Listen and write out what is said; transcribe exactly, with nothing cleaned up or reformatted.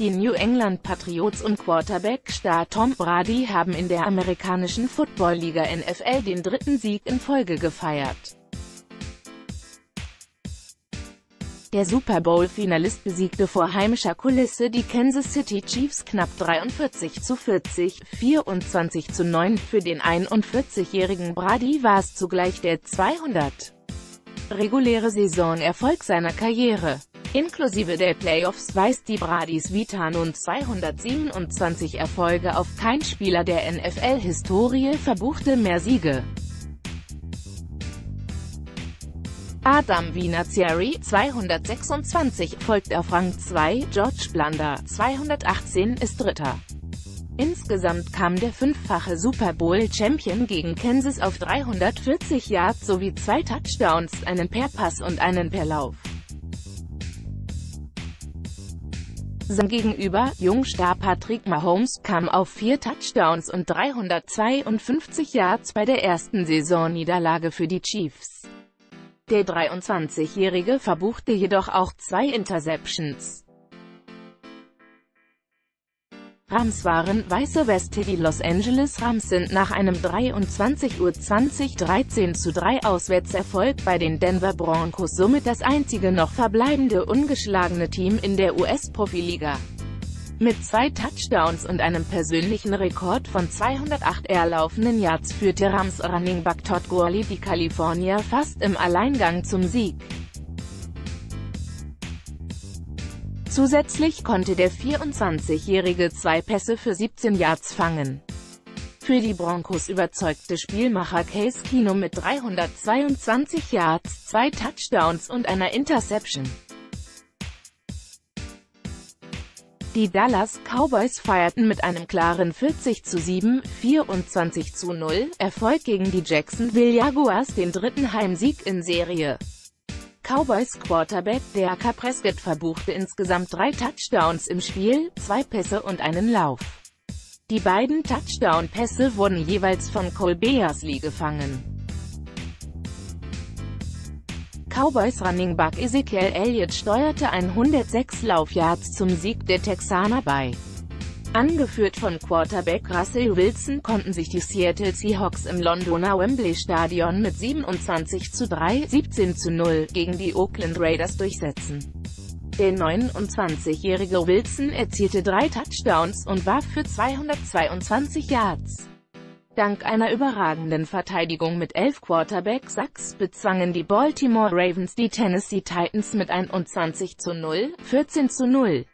Die New England Patriots und Quarterback-Star Tom Brady haben in der amerikanischen Football-Liga N F L den dritten Sieg in Folge gefeiert. Der Super Bowl-Finalist besiegte vor heimischer Kulisse die Kansas City Chiefs knapp dreiundvierzig zu vierzig, vierundzwanzig zu neun. Für den einundvierzigjährigen Brady war es zugleich der zweihundertste reguläre Saisonerfolg seiner Karriere. Inklusive der Playoffs weist die Bradys Vita nun zweihundertsiebenundzwanzig Erfolge auf. Kein Spieler der N F L-Historie verbuchte mehr Siege. Adam Vinatieri, zweihundertsechsundzwanzig, folgt auf Rang zwei, George Blanda, zweihundertachtzehn, ist Dritter. Insgesamt kam der fünffache Super Bowl-Champion gegen Kansas auf dreihundertvierzig Yards sowie zwei Touchdowns, einen per Pass und einen per Lauf. Sein Gegenüber, Jungstar Patrick Mahomes, kam auf vier Touchdowns und dreihundertzweiundfünfzig Yards bei der ersten Saisonniederlage für die Chiefs. Der dreiundzwanzigjährige verbuchte jedoch auch zwei Interceptions. Rams waren weiße Weste. Die Los Angeles Rams sind nach einem dreiundzwanzig Uhr zwanzig dreizehn zu drei Auswärtserfolg bei den Denver Broncos somit das einzige noch verbleibende ungeschlagene Team in der U S-Profiliga. Mit zwei Touchdowns und einem persönlichen Rekord von zweihundertacht erlaufenen Yards führte Rams Running Back Todd Gurley die Kalifornier fast im Alleingang zum Sieg. Zusätzlich konnte der vierundzwanzigjährige zwei Pässe für siebzehn Yards fangen. Für die Broncos überzeugte Spielmacher Case Keenum mit dreihundertzweiundzwanzig Yards, zwei Touchdowns und einer Interception. Die Dallas Cowboys feierten mit einem klaren vierzig zu sieben, vierundzwanzig zu null Erfolg gegen die Jacksonville Jaguars den dritten Heimsieg in Serie. Cowboys Quarterback Dak Prescott verbuchte insgesamt drei Touchdowns im Spiel, zwei Pässe und einen Lauf. Die beiden Touchdown-Pässe wurden jeweils von Cole Beasley gefangen. Cowboys Running Back Ezekiel Elliott steuerte hundertsechs Laufyards zum Sieg der Texaner bei. Angeführt von Quarterback Russell Wilson konnten sich die Seattle Seahawks im Londoner Wembley-Stadion mit siebenundzwanzig zu drei, siebzehn zu null, gegen die Oakland Raiders durchsetzen. Der neunundzwanzigjährige Wilson erzielte drei Touchdowns und war für zweihundertzweiundzwanzig Yards. Dank einer überragenden Verteidigung mit elf Quarterback-Sacks bezwangen die Baltimore Ravens die Tennessee Titans mit einundzwanzig zu null, vierzehn zu null.